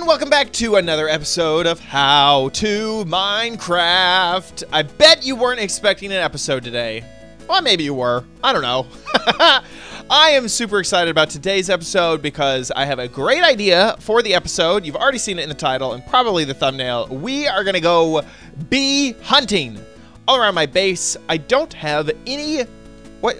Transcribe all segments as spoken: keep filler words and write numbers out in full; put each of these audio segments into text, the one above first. and welcome back to another episode of How To Minecraft. I bet you weren't expecting an episode today. Well, maybe you were. I don't know. I am super excited about today's episode because I have a great idea for the episode. You've already seen it in the title and probably the thumbnail. We are going to go bee hunting all around my base. I don't have any... What?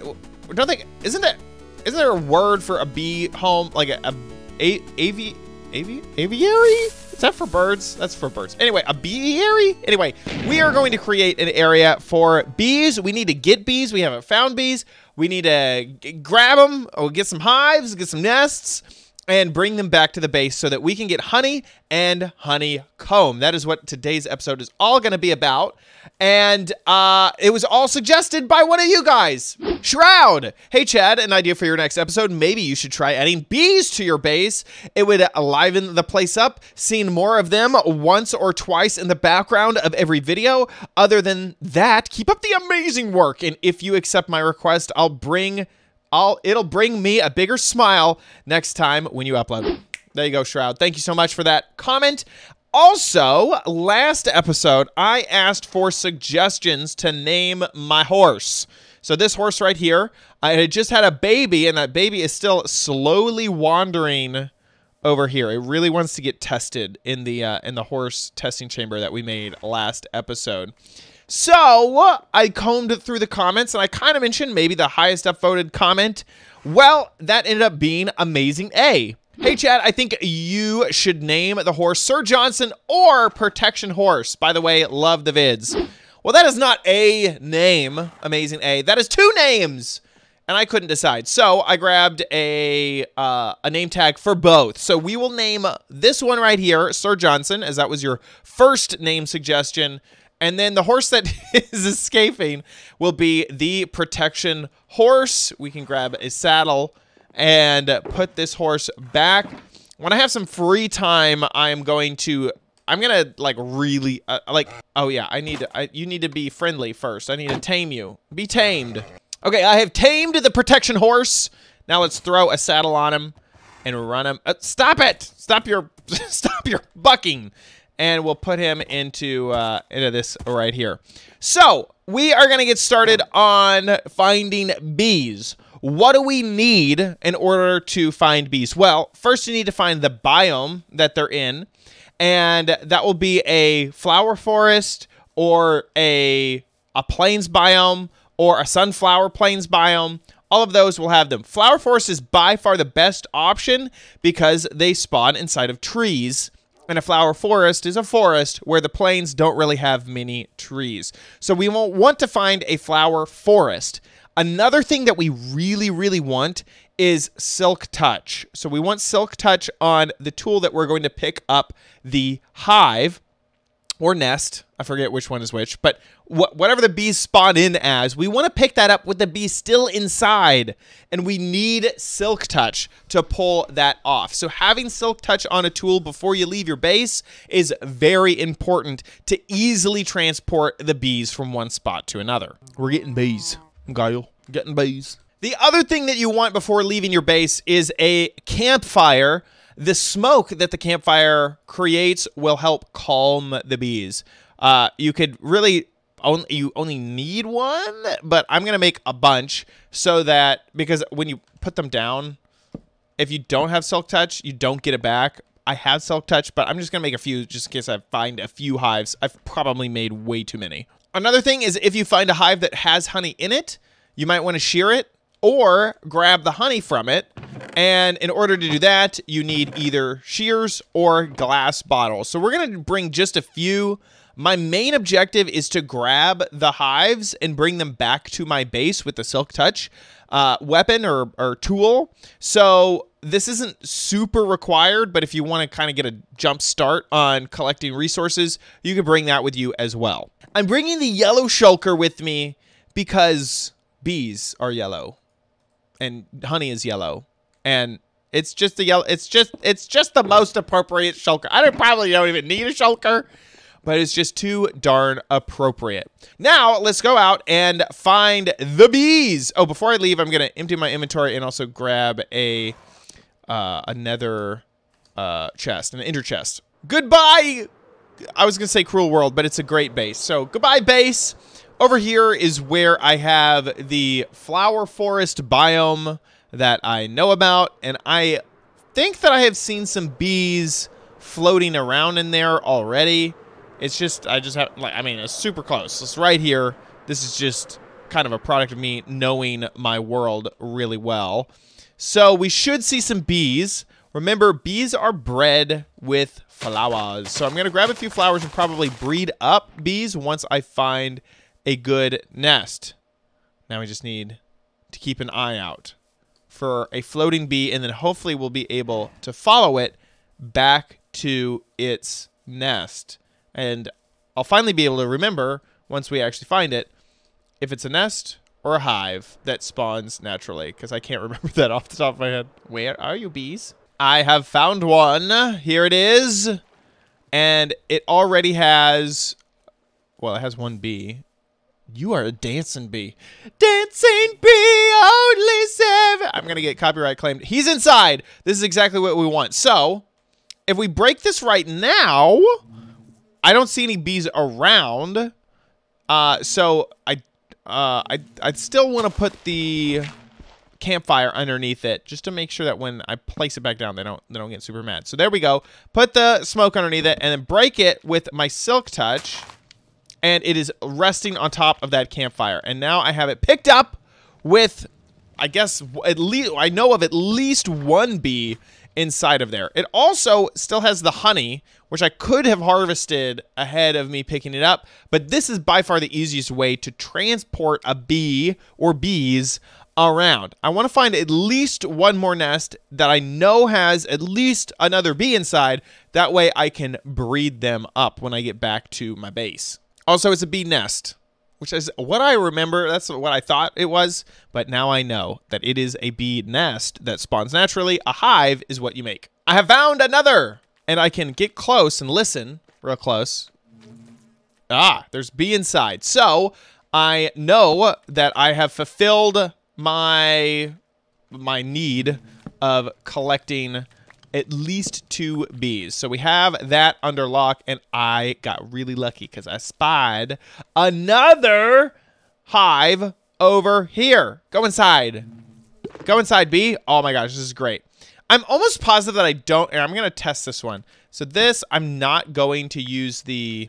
I don't think... Isn't that... Isn't there a word for a bee home? Like a... a A, avi, avi, aviary? Is that for birds? That's for birds. Anyway, a beeary? Anyway, we are going to create an area for bees. We need to get bees. We haven't found bees. We need to grab them or get some hives, get some nests, and bring them back to the base so that we can get honey and honeycomb. That is what today's episode is all going to be about. And uh, it was all suggested by one of you guys. Shroud! Hey, Chad, an idea for your next episode. Maybe you should try adding bees to your base. It would liven the place up, seeing more of them once or twice in the background of every video. Other than that, keep up the amazing work. And if you accept my request, I'll bring... I'll, it'll bring me a bigger smile next time when you upload. There you go, Shroud. Thank you so much for that comment. Also, last episode, I asked for suggestions to name my horse. So this horse right here, I had just had a baby, and that baby is still slowly wandering over here. It really wants to get tested in the, uh, in the horse testing chamber that we made last episode. So, I combed through the comments, and I kind of mentioned maybe the highest upvoted comment. Well, that ended up being Amazing A. Hey, Chad, I think you should name the horse Sir Johnson or Protection Horse. By the way, love the vids. Well, that is not a name, Amazing A. That is two names, and I couldn't decide. So, I grabbed a, uh, a name tag for both. So, we will name this one right here, Sir Johnson, as that was your first name suggestion. And then the horse that is escaping will be the Protection Horse. We can grab a saddle and put this horse back. When I have some free time, I am going to, I'm going to like really, uh, like, oh yeah, I need to, I, you need to be friendly first. I need to tame you. Be tamed. Okay, I have tamed the Protection Horse. Now let's throw a saddle on him and run him. Uh, stop it. Stop your, stop your bucking. And we'll put him into uh, into this right here. So we are going to get started on finding bees. What do we need in order to find bees? Well, first you need to find the biome that they're in. And that will be a flower forest or a, a plains biome or a sunflower plains biome. All of those will have them. Flower forest is by far the best option because they spawn inside of trees. And a flower forest is a forest where the plains don't really have many trees. So we won't want to find a flower forest. Another thing that we really, really want is silk touch. So we want silk touch on the tool that we're going to pick up the hive or nest. I forget which one is which, but wh whatever the bees spawn in as, we want to pick that up with the bee still inside. And we need silk touch to pull that off. So having silk touch on a tool before you leave your base is very important to easily transport the bees from one spot to another. We're getting bees, Guile. Getting bees. The other thing that you want before leaving your base is a campfire. The smoke that the campfire creates will help calm the bees. Uh, you could really only, you only need one, but I'm going to make a bunch so that, because when you put them down, if you don't have silk touch, you don't get it back. I have silk touch, but I'm just going to make a few just in case I find a few hives. I've probably made way too many. Another thing is if you find a hive that has honey in it, you might want to shear it or grab the honey from it. And in order to do that, you need either shears or glass bottles. So we're going to bring just a few. My main objective is to grab the hives and bring them back to my base with the silk touch uh, weapon or, or tool. So this isn't super required, but if you want to kind of get a jump start on collecting resources, you can bring that with you as well. I'm bringing the yellow shulker with me because bees are yellow and honey is yellow. And it's just the yellow, it's just, it's just the most appropriate shulker. I don't probably don't even need a shulker, but it's just too darn appropriate. Now let's go out and find the bees. Oh, before I leave, I'm going to empty my inventory and also grab a, uh, another uh, chest, an ender chest. Goodbye! I was going to say Cruel World, but it's a great base. So, goodbye, base! Over here is where I have the flower forest biome that I know about, and I think that I have seen some bees floating around in there already. It's just, I just have, like, I mean, it's super close. It's right here. This is just kind of a product of me knowing my world really well. So we should see some bees. Remember, bees are bred with flowers. So I'm going to grab a few flowers and probably breed up bees once I find a good nest. Now we just need to keep an eye out for a floating bee, and then hopefully we'll be able to follow it back to its nest. And I'll finally be able to remember, once we actually find it, if it's a nest or a hive that spawns naturally, because I can't remember that off the top of my head. Where are you, bees? I have found one. Here it is. And it already has, well, it has one bee. You are a dancing bee. Dancing bee, only seven. I'm going to get copyright claimed. He's inside. This is exactly what we want. So if we break this right now, I don't see any bees around. Uh, so I, uh, I, I still want to put the campfire underneath it just to make sure that when I place it back down, they don't, they don't get super mad. So there we go. Put the smoke underneath it and then break it with my silk touch. And it is resting on top of that campfire. And now I have it picked up with, I guess, at least I know of at least one bee inside of there. It also still has the honey, which I could have harvested ahead of me picking it up. But this is by far the easiest way to transport a bee or bees around. I want to find at least one more nest that I know has at least another bee inside. That way I can breed them up when I get back to my base. Also, it's a bee nest, which is what I remember. That's what I thought it was. But now I know that it is a bee nest that spawns naturally. A hive is what you make. I have found another. And I can get close and listen real close. Ah, there's bee inside. So I know that I have fulfilled my, my need of collecting at least two bees. So we have that under lock, and I got really lucky because I spied another hive over here. Go inside. Go inside, bee. Oh my gosh, this is great. I'm almost positive that I don't, and I'm going to test this one. So this, I'm not going to use the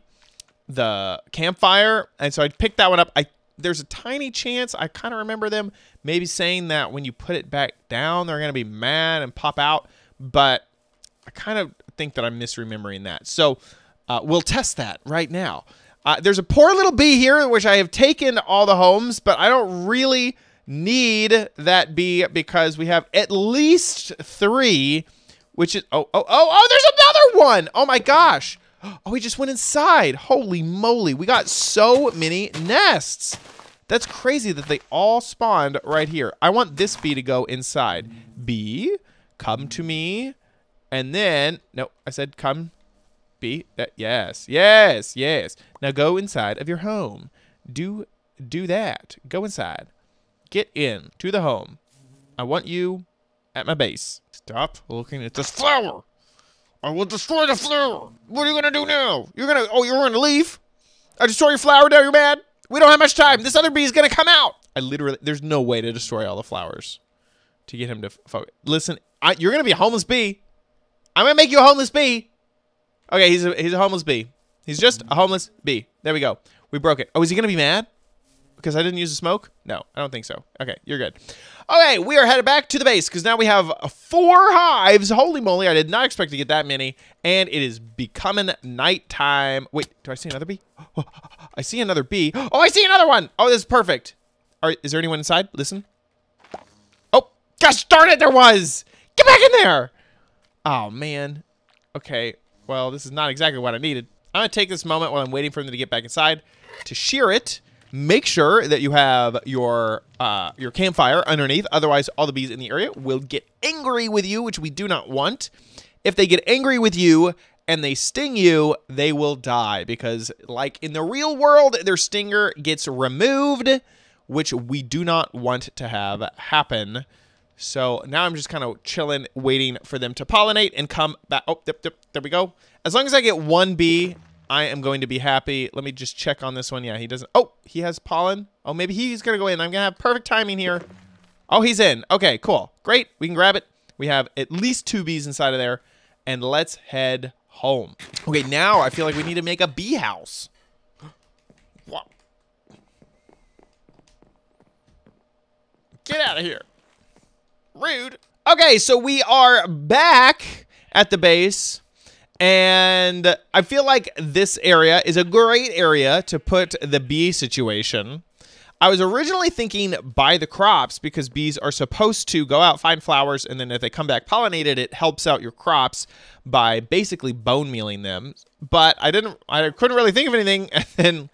the campfire, and so I picked that one up. I There's a tiny chance, I kind of remember them maybe saying that when you put it back down, they're going to be mad and pop out. But I kind of think that I'm misremembering that. So uh, we'll test that right now. Uh, there's a poor little bee here, which I have taken all the homes, but I don't really need that bee because we have at least three, which is, oh, oh, oh, oh, there's another one. Oh my gosh. Oh, he just went inside. Holy moly. We got so many nests. That's crazy that they all spawned right here. I want this bee to go inside. Bee. Come to me, and then, no, I said come, bee, that, yes, yes, yes. Now go inside of your home. Do, do that. Go inside. Get in to the home. I want you at my base. Stop looking at this flower. I will destroy the flower. What are you going to do now? You're going to, oh, you're going to leave? I destroy your flower, now you're mad? We don't have much time. This other bee is going to come out. I literally, there's no way to destroy all the flowers to get him to focus. Listen, I, you're gonna be a homeless bee. I'm gonna make you a homeless bee. Okay, he's a, he's a homeless bee. He's just a homeless bee. There we go. We broke it. Oh, is he gonna be mad because I didn't use the smoke? No, I don't think so. Okay, you're good. Okay, we are headed back to the base because now we have four hives. Holy moly, I did not expect to get that many. And it is becoming nighttime. Wait, do I see another bee? Oh, I see another bee. Oh, I see another one. Oh, this is perfect. All right, is there anyone inside? Listen. Oh, gosh darn it, there was. Get back in there! Oh, man. Okay, well, this is not exactly what I needed. I'm going to take this moment while I'm waiting for them to get back inside to shear it. Make sure that you have your uh, your campfire underneath. Otherwise, all the bees in the area will get angry with you, which we do not want. If they get angry with you and they sting you, they will die. Because, like in the real world, their stinger gets removed, which we do not want to have happen. So now I'm just kind of chilling, waiting for them to pollinate and come back. Oh, dip, dip, there we go. As long as I get one bee, I am going to be happy. Let me just check on this one. Yeah, he doesn't. Oh, he has pollen. Oh, maybe he's going to go in. I'm going to have perfect timing here. Oh, he's in. Okay, cool. Great. We can grab it. We have at least two bees inside of there. And let's head home. Okay, now I feel like we need to make a bee house. Wow. Get out of here. Rude. Okay, so we are back at the base, and I feel like this area is a great area to put the bee situation. I was originally thinking by the crops, because bees are supposed to go out, find flowers, and then if they come back pollinated, it helps out your crops by basically bone mealing them. But I didn't, I couldn't really think of anything, and then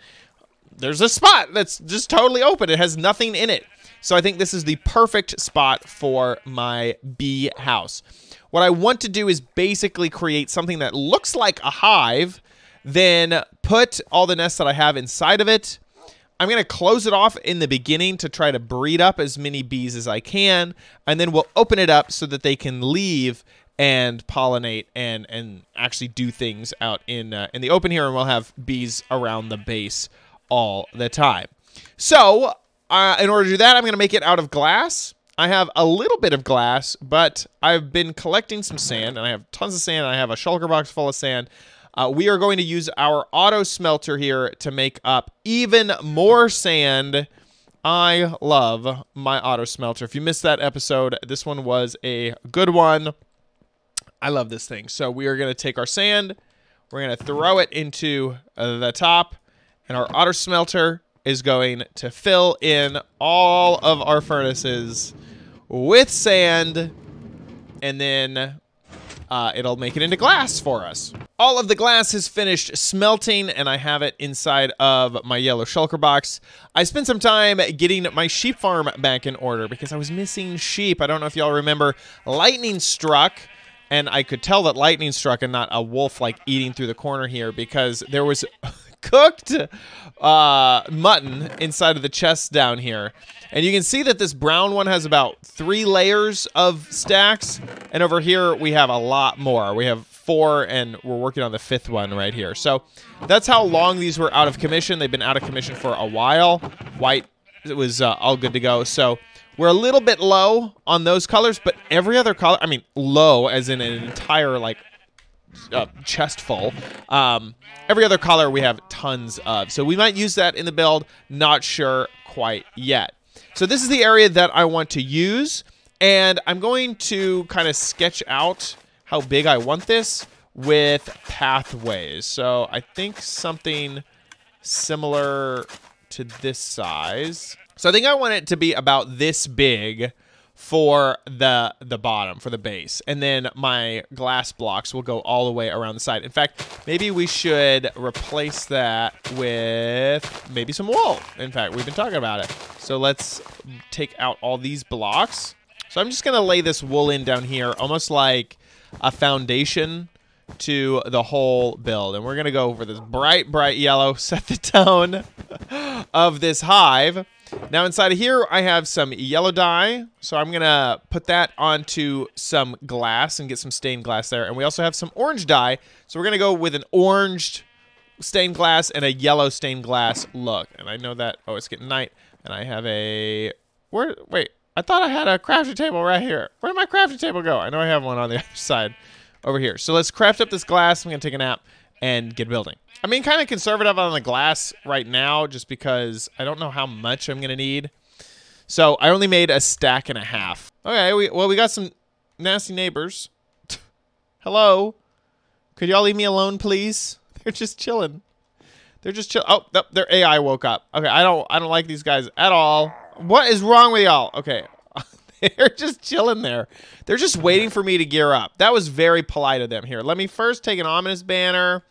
there's a spot that's just totally open. It has nothing in it. So I think this is the perfect spot for my bee house. What I want to do is basically create something that looks like a hive, then put all the nests that I have inside of it. I'm going to close it off in the beginning to try to breed up as many bees as I can, and then we'll open it up so that they can leave and pollinate and and actually do things out in, uh, in the open here, and we'll have bees around the base all the time. So... Uh, in order to do that, I'm going to make it out of glass. I have a little bit of glass, but I've been collecting some sand, and I have tons of sand, and I have a shulker box full of sand. Uh, we are going to use our auto smelter here to make up even more sand. I love my auto smelter. If you missed that episode, this one was a good one. I love this thing. So we are going to take our sand, we're going to throw it into the top, and our auto smelter is going to fill in all of our furnaces with sand, and then uh, it'll make it into glass for us. All of the glass is finished smelting, and I have it inside of my yellow shulker box. I spent some time getting my sheep farm back in order because I was missing sheep. I don't know if y'all remember, lightning struck, and I could tell that lightning struck and not a wolf like eating through the corner here, because there was cooked uh, mutton inside of the chests down here. And you can see that this brown one has about three layers of stacks. And over here, we have a lot more. We have four, and we're working on the fifth one right here. So that's how long these were out of commission. They've been out of commission for a while. White, it was uh, all good to go. So we're a little bit low on those colors, but every other color, I mean, low as in an entire, like, Uh, chest full. Um, every other color we have tons of. So we might use that in the build. Not sure quite yet. So this is the area that I want to use. And I'm going to kind of sketch out how big I want this with pathways. So I think something similar to this size. So I think I want it to be about this big for the the bottom, for the base, and then my glass blocks will go all the way around the side. In fact, maybe we should replace that with maybe some wool. In fact, we've been talking about it. So let's take out all these blocks. So I'm just gonna lay this wool in down here, almost like a foundation to the whole build. And we're gonna go for this bright, bright yellow, set the tone of this hive. Now inside of here, I have some yellow dye, so I'm going to put that onto some glass and get some stained glass there. And we also have some orange dye, so we're going to go with an orange stained glass and a yellow stained glass look. And I know that, oh, it's getting night, and I have a, where, wait, I thought I had a crafting table right here. Where did my crafting table go? I know I have one on the other side over here. So let's craft up this glass. I'm going to take a nap and get building. I mean, kind of conservative on the glass right now, just because I don't know how much I'm going to need. So I only made a stack and a half. Okay, we, well, we got some nasty neighbors. Hello. Could y'all leave me alone, please? They're just chilling. They're just chill. Oh, th their A I woke up. Okay, I don't, I don't like these guys at all. What is wrong with y'all? Okay. They're just chilling there. They're just waiting for me to gear up. That was very polite of them. Here, let me first take an ominous banner,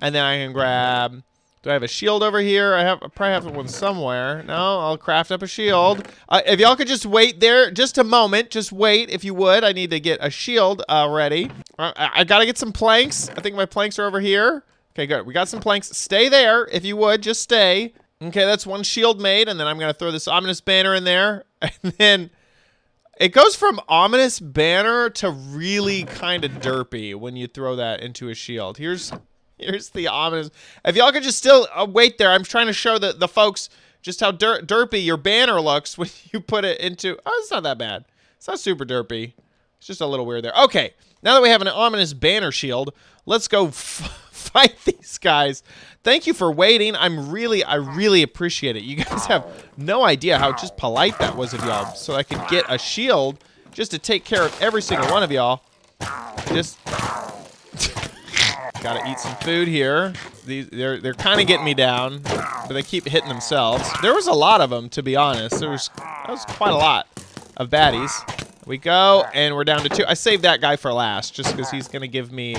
and then I can grab... Do I have a shield over here? I have I probably have one somewhere. No, I'll craft up a shield. Uh, if y'all could just wait there just a moment. Just wait, if you would. I need to get a shield uh, ready. Uh, I, I got to get some planks. I think my planks are over here. Okay, good. We got some planks. Stay there, if you would. Just stay. Okay, that's one shield made, and then I'm going to throw this ominous banner in there, and then... It goes from ominous banner to really kind of derpy when you throw that into a shield. Here's here's the ominous. If y'all could just still uh, wait there, I'm trying to show the, the folks just how der derpy your banner looks when you put it into... Oh, it's not that bad. It's not super derpy. It's just a little weird there. Okay, now that we have an ominous banner shield, let's go f fight these guys. Thank you for waiting. I'm really, I really appreciate it. You guys have no idea how just polite that was of y'all. So I could get a shield just to take care of every single one of y'all. Just gotta eat some food here. These, they're they're kind of getting me down, but they keep hitting themselves. There was a lot of them, to be honest. There was that was quite a lot of baddies. We go, and we're down to two. I saved that guy for last, just because he's going to give me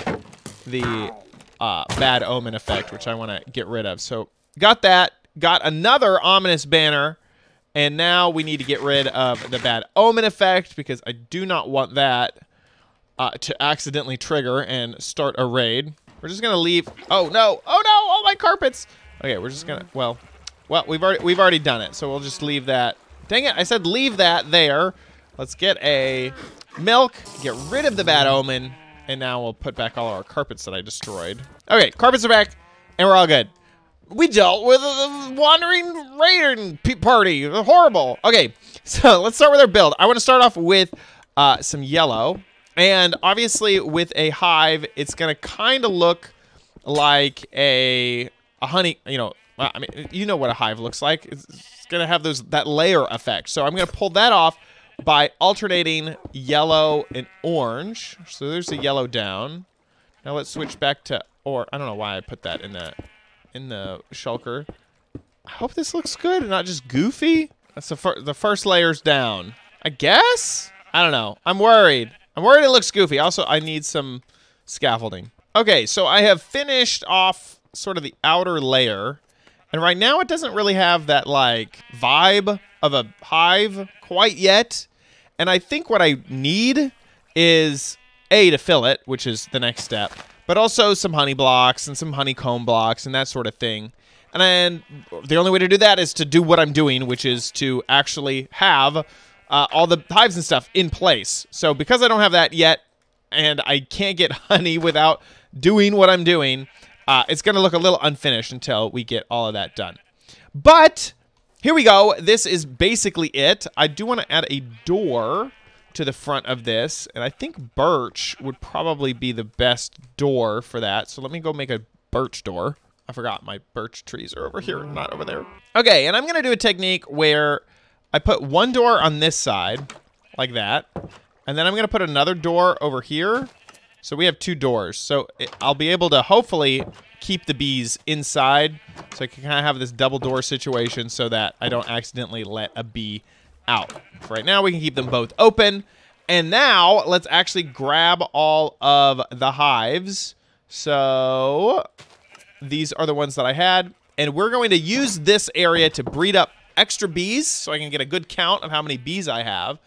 the uh, bad omen effect, which I want to get rid of. So, got that. Got another ominous banner, and now we need to get rid of the bad omen effect, because I do not want that uh, to accidentally trigger and start a raid. We're just going to leave. Oh, no. Oh, no. All my carpets. Okay, we're just going to, well, well, we've already, we've already done it, so we'll just leave that. Dang it. I said leave that there. Let's get a milk, get rid of the bad omen, and now we'll put back all our carpets that I destroyed. Okay, carpets are back, and we're all good. We dealt with a wandering raiding party. Horrible. Okay, so let's start with our build. I want to start off with uh, some yellow, and obviously with a hive, it's going to kind of look like a, a honey, you know, I mean, you know what a hive looks like. It's, it's going to have those that layer effect, so I'm going to pull that off by alternating yellow and orange. So there's the yellow down. Now let's switch back to or I don't know why I put that in that in the shulker. I hope this looks good and not just goofy. That's the fir the first layer's down. I guess? I don't know. I'm worried. I'm worried it looks goofy. Also, I need some scaffolding. Okay, so I have finished off sort of the outer layer. And right now it doesn't really have that like vibe of a hive quite yet. And I think what I need is A, to fill it, which is the next step, but also some honey blocks and some honeycomb blocks and that sort of thing. And then the only way to do that is to do what I'm doing, which is to actually have uh, all the hives and stuff in place. So because I don't have that yet and I can't get honey without doing what I'm doing, uh, it's going to look a little unfinished until we get all of that done. But here we go. This is basically it. I do want to add a door to the front of this, and I think birch would probably be the best door for that. So let me go make a birch door. I forgot my birch trees are over here, not over there. Okay, and I'm going to do a technique where I put one door on this side, like that, and then I'm going to put another door over here. So we have two doors. So it, I'll be able to hopefully keep the bees inside, so I can kind of have this double door situation so that I don't accidentally let a bee out. For right now, we can keep them both open. And now let's actually grab all of the hives. So these are the ones that I had, and we're going to use this area to breed up extra bees so I can get a good count of how many bees I have,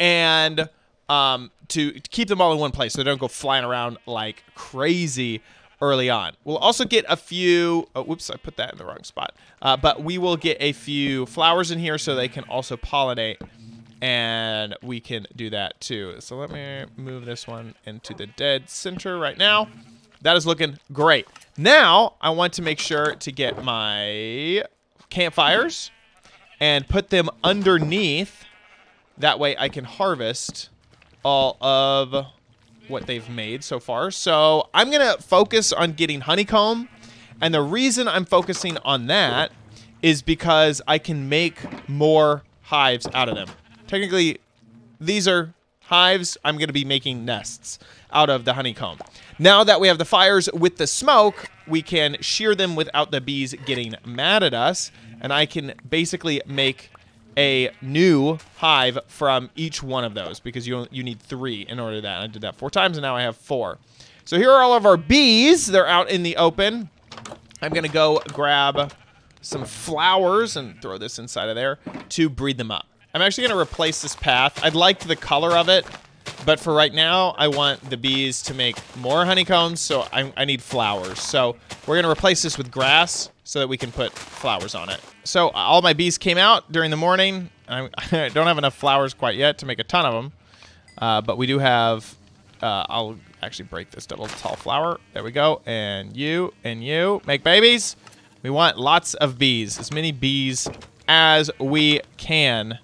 and um, to, to keep them all in one place so they don't go flying around like crazy early on. We'll also get a few, oh, whoops, I put that in the wrong spot. Uh, but we will get a few flowers in here so they can also pollinate, and we can do that too. So let me move this one into the dead center right now. That is looking great. Now I want to make sure to get my campfires and put them underneath. That way I can harvest all of what they've made so far. So I'm gonna focus on getting honeycomb, and the reason I'm focusing on that is because I can make more hives out of them. Technically, these are hives. I'm gonna be making nests out of the honeycomb. Now that we have the fires with the smoke, we can shear them without the bees getting mad at us, and I can basically make a new hive from each one of those, because you you need three in order to that. I did that four times, and now I have four. So here are all of our bees. They're out in the open. I'm going to go grab some flowers and throw this inside of there to breed them up. I'm actually going to replace this path. I liked the color of it, but for right now, I want the bees to make more honeycombs, so I, I need flowers. So we're going to replace this with grass, so that we can put flowers on it. So all my bees came out during the morning. I don't have enough flowers quite yet to make a ton of them, uh, but we do have, uh, I'll actually break this double tall flower. There we go. And you and you make babies. We want lots of bees, as many bees as we can.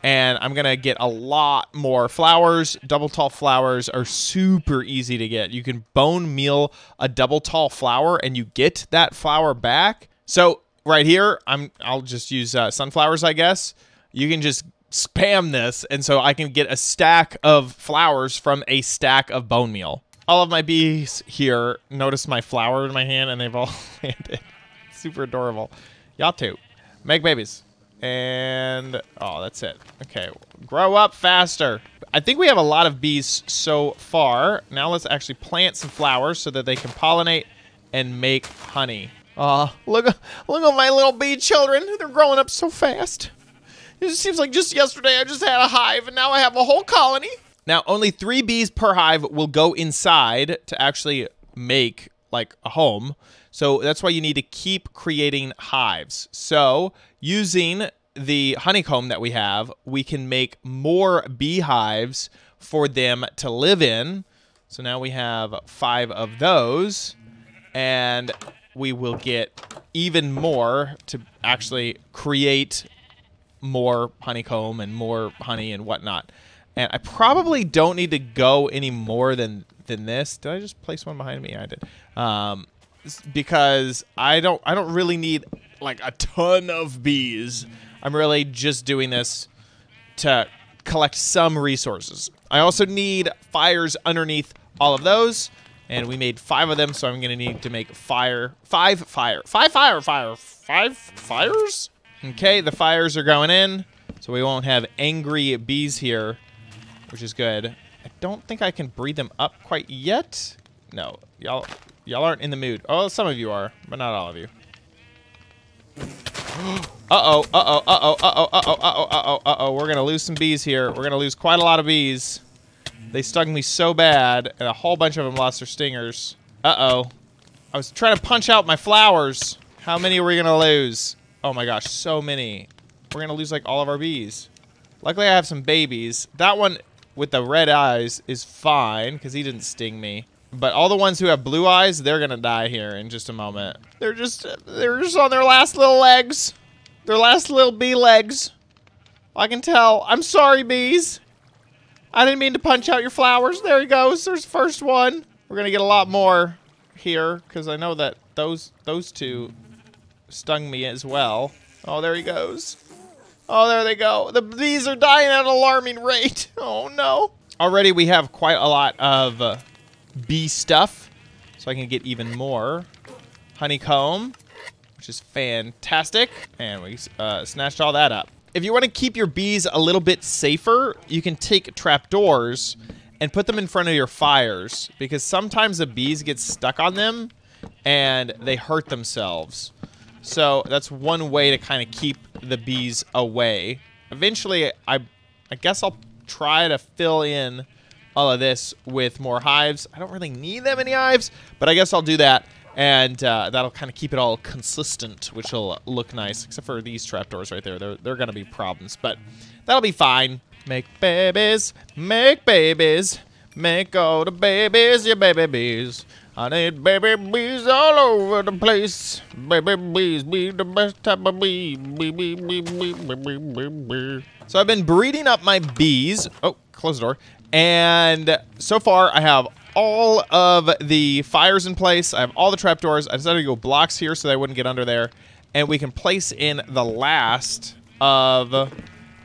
And I'm going to get a lot more flowers. Double tall flowers are super easy to get. You can bone meal a double tall flower and you get that flower back. So right here, I'm, I'll just use uh, sunflowers, I guess. You can just spam this, and so I can get a stack of flowers from a stack of bone meal. All of my bees here notice my flower in my hand, and they've all landed. Super adorable. Y'all too. Make babies. And, oh, that's it. Okay, grow up faster. I think we have a lot of bees so far. Now let's actually plant some flowers so that they can pollinate and make honey. Oh, look, look at my little bee children. They're growing up so fast. It seems like just yesterday I just had a hive, and now I have a whole colony. Now, only three bees per hive will go inside to actually make, like, a home. So that's why you need to keep creating hives. So using the honeycomb that we have, we can make more beehives for them to live in. So now we have five of those, and we will get even more to actually create more honeycomb and more honey and whatnot. And I probably don't need to go any more than than this. Did I just place one behind me? I did. Um, because I don't I don't really need like a ton of bees. I'm really just doing this to collect some resources. I also need fires underneath all of those, and we made five of them, so I'm gonna need to make fire five fire five fire fire five fires. Okay, the fires are going in, so we won't have angry bees here, which is good. I don't think I can breed them up quite yet. No, y'all y'all aren't in the mood. Oh, some of you are, but not all of you. Uh-oh, uh-oh, uh-oh, uh-oh, uh-oh, uh-oh, uh-oh, uh-oh. We're gonna lose some bees here. We're gonna lose quite a lot of bees. They stung me so bad, and a whole bunch of them lost their stingers. Uh-oh. I was trying to punch out my flowers. How many are we gonna lose? Oh my gosh, so many. We're gonna lose like all of our bees. Luckily I have some babies. That one with the red eyes is fine, because he didn't sting me. But all the ones who have blue eyes, they're gonna die here in just a moment. They're just, they're just on their last little legs. Their last little bee legs. I can tell. I'm sorry, bees. I didn't mean to punch out your flowers. There he goes. There's the first one. We're gonna get a lot more here, because I know that those those two stung me as well. Oh, there he goes. Oh, there they go. The bees are dying at an alarming rate. Oh, no. Already we have quite a lot of uh, bee stuff, so I can get even more honeycomb, which is fantastic. And we uh, snatched all that up. If you want to keep your bees a little bit safer, you can take trapdoors and put them in front of your fires, because sometimes the bees get stuck on them and they hurt themselves. So that's one way to kind of keep the bees away. Eventually, I, I guess I'll try to fill in all of this with more hives. I don't really need that many hives, but I guess I'll do that. And uh, that'll kind of keep it all consistent, which will look nice. Except for these trapdoors right there. They're, they're going to be problems, but that'll be fine. Make babies, make babies, make all the babies, your baby bees. I need baby bees all over the place. Baby bees be the best type of bee. Bee, bee, bee, bee, bee, bee, bee, bee. So I've been breeding up my bees. Oh, close the door. And so far, I have all of the fires in place. I have all the trapdoors. I decided to go blocks here so that I wouldn't get under there. And we can place in the last of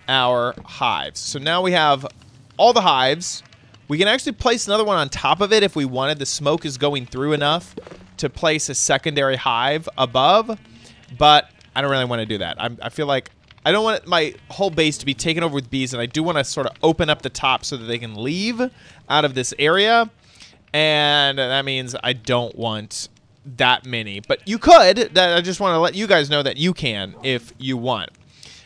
our hives. So now we have all the hives. We can actually place another one on top of it if we wanted. The smoke is going through enough to place a secondary hive above, but I don't really want to do that. I'm, I feel like I don't want my whole base to be taken over with bees, and I do want to sort of open up the top so that they can leave out of this area, and that means I don't want that many. But you could. That I just want to let you guys know that you can if you want.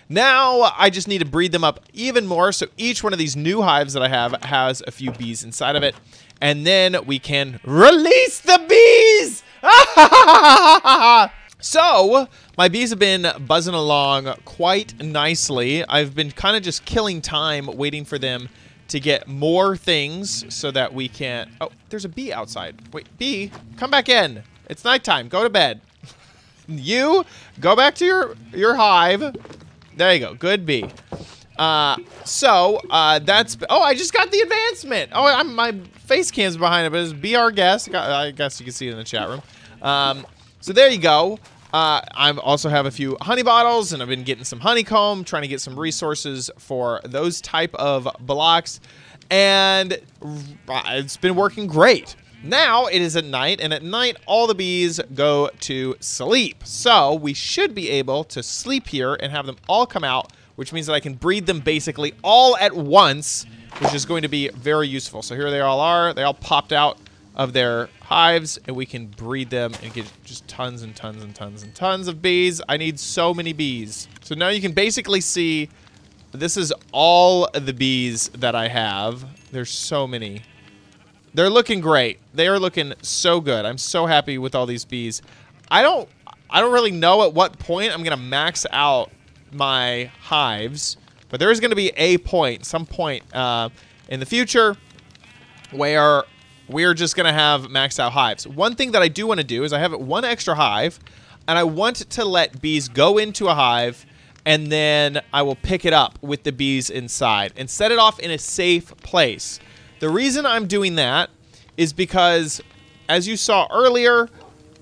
Now, I just need to breed them up even more, so each one of these new hives that I have has a few bees inside of it, and then we can release the bees! So, my bees have been buzzing along quite nicely. I've been kind of just killing time waiting for them to get more things so that we can... Oh, there's a bee outside. Wait, bee, come back in. It's nighttime. Go to bed. You, go back to your, your hive. There you go. Good bee. Uh, so, uh, that's... Oh, I just got the advancement. Oh, I'm, my face cam's behind it, but it's be our guest. I guess you can see it in the chat room. Um... So there you go. Uh, I also have a few honey bottles, and I've been getting some honeycomb, trying to get some resources for those type of blocks. And it's been working great. Now it is at night, and at night all the bees go to sleep. So we should be able to sleep here and have them all come out, which means that I can breed them basically all at once, which is going to be very useful. So here they all are. They all popped out of their hives, and we can breed them and get just tons and tons and tons and tons of bees. I need so many bees. So now you can basically see this is all the bees that I have. There's so many. They're looking great. They are looking so good. I'm so happy with all these bees. I don't I don't really know at what point I'm gonna max out my hives, but there is gonna be a point, some point uh, in the future where we're just going to have maxed out hives. One thing that I do want to do is I have one extra hive, and I want to let bees go into a hive, and then I will pick it up with the bees inside and set it off in a safe place. The reason I'm doing that is because, as you saw earlier,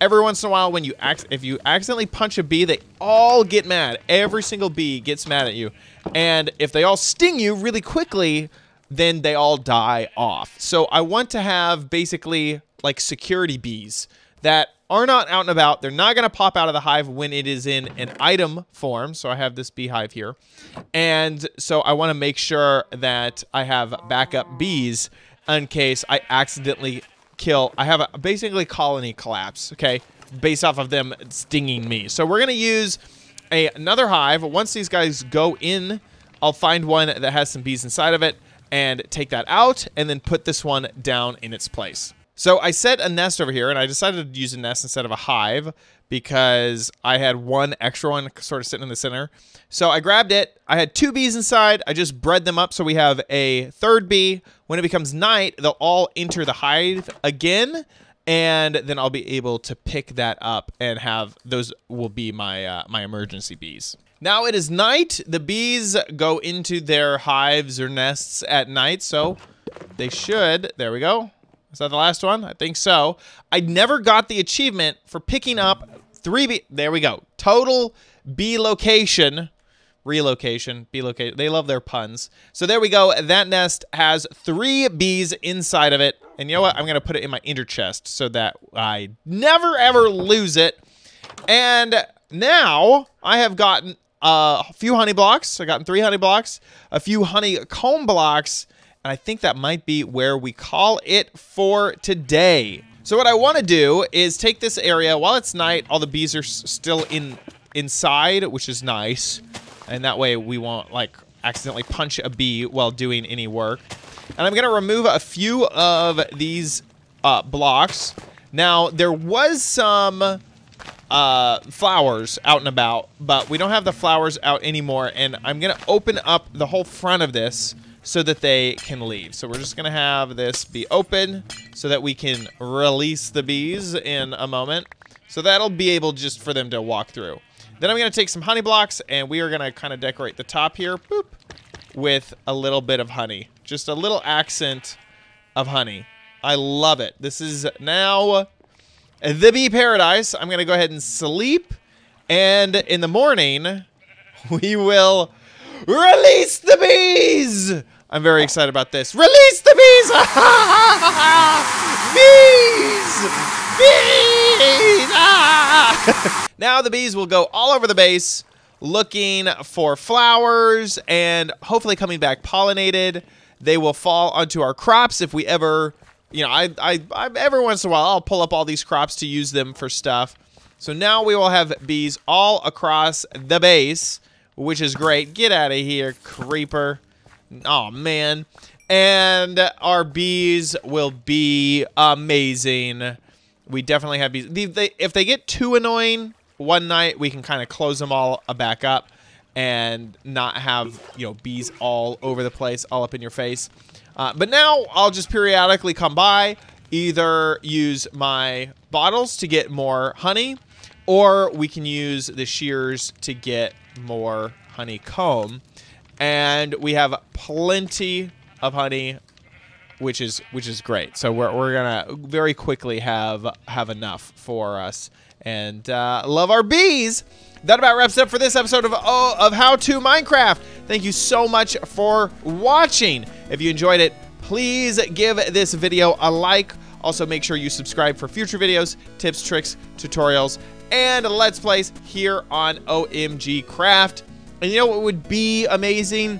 every once in a while when you ac- if you accidentally punch a bee, they all get mad. Every single bee gets mad at you. And if they all sting you really quickly, then they all die off. So I want to have basically like security bees that are not out and about. They're not going to pop out of the hive when it is in an item form. So I have this beehive here. And so I want to make sure that I have backup bees in case I accidentally kill. I have a basically colony collapse, okay, based off of them stinging me. So we're going to use a, another hive. Once these guys go in, I'll find one that has some bees inside of it and take that out, and then put this one down in its place. So I set a nest over here, and I decided to use a nest instead of a hive because I had one extra one sort of sitting in the center. So I grabbed it. I had two bees inside. I just bred them up, so we have a third bee. When it becomes night, they'll all enter the hive again, and then I'll be able to pick that up and have those will be my uh, my emergency bees. Now it is night. The bees go into their hives or nests at night, so they should. There we go. Is that the last one? I think so. I never got the achievement for picking up three bee. There we go. Total bee location. Relocation. Bee location. They love their puns. So there we go. That nest has three bees inside of it. And you know what? I'm going to put it in my ender chest so that I never, ever lose it. And now I have gotten Uh, a few honey blocks. I got three honey blocks, a few honeycomb blocks, and I think that might be where we call it for today. So what I want to do is take this area while it's night. All the bees are s still in inside, which is nice, and that way we won't like accidentally punch a bee while doing any work. And I'm gonna remove a few of these uh, blocks. Now there was some uh flowers out and about, but we don't have the flowers out anymore, and I'm gonna open up the whole front of this so that they can leave. So we're just gonna have this be open so that we can release the bees in a moment, so that'll be able just for them to walk through. Then I'm gonna take some honey blocks, and we are gonna kind of decorate the top here, boop, with a little bit of honey, just a little accent of honey. I love it. This is now the bee paradise. I'm going to go ahead and sleep, and in the morning, we will release the bees! I'm very excited about this. Release the bees! Bees! Bees! Ah! Now the bees will go all over the base, looking for flowers, and hopefully coming back pollinated. They will fall onto our crops if we ever... You know, I, I, I, every once in a while, I'll pull up all these crops to use them for stuff. So now we will have bees all across the base, which is great. Get out of here, creeper. Oh, man. And our bees will be amazing. We definitely have bees. They, they, if they get too annoying, one night we can kind of close them all back up and not have, you know, bees all over the place, all up in your face. Uh, but now I'll just periodically come by, either use my bottles to get more honey, or we can use the shears to get more honeycomb. And we have plenty of honey, which is which is great. So we're, we're gonna very quickly have have enough for us, and uh, love our bees. That about wraps up for this episode of oh, of How To Minecraft. Thank you so much for watching. If you enjoyed it, please give this video a like. Also, make sure you subscribe for future videos, tips, tricks, tutorials, and Let's Plays here on O M G Craft. And you know what would be amazing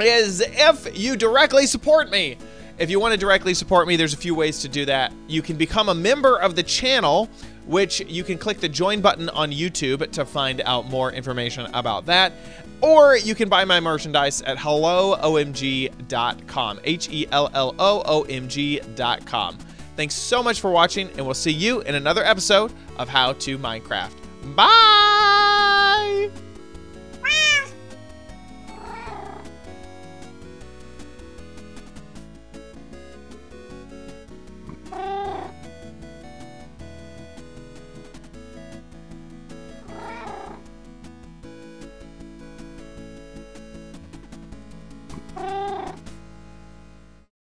is if you directly support me. If you want to directly support me, there's a few ways to do that. You can become a member of the channel, which you can click the join button on YouTube to find out more information about that. Or you can buy my merchandise at hello O M G dot com, H E L L O O M G dot com. Thanks so much for watching, and we'll see you in another episode of How To Minecraft. Bye!